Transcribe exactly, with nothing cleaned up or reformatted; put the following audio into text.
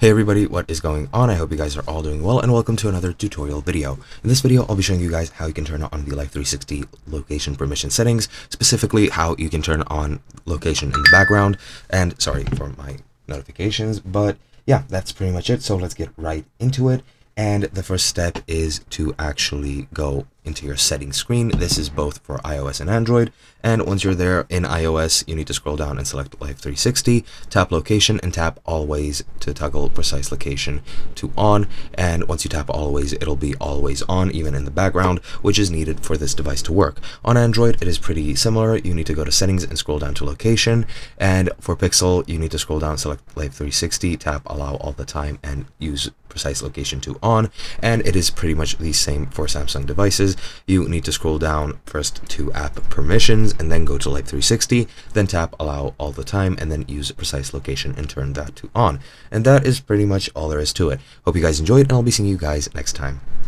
Hey everybody, what is going on? I hope you guys are all doing well and welcome to another tutorial video. In this video, I'll be showing you guys how you can turn on the Life three sixty location permission settings, specifically how you can turn on location in the background. And sorry for my notifications, but yeah, that's pretty much it. So let's get right into it. And the first step is to actually go into your settings screen. This is both for iOS and Android. And once you're there in iOS, you need to scroll down and select Life three sixty, tap location, and tap always to toggle precise location to on. And once you tap always, it'll be always on, even in the background, which is needed for this device to work. On Android, it is pretty similar. You need to go to settings and scroll down to location. And for Pixel, you need to scroll down, select Life three sixty, tap allow all the time, and use precise location to on. And it is pretty much the same for Samsung devices. You need to scroll down first to app permissions and then go to Life three sixty, then tap allow all the time, and then use precise location and turn that to on. And that is pretty much all there is to it. Hope you guys enjoyed, and I'll be seeing you guys next time.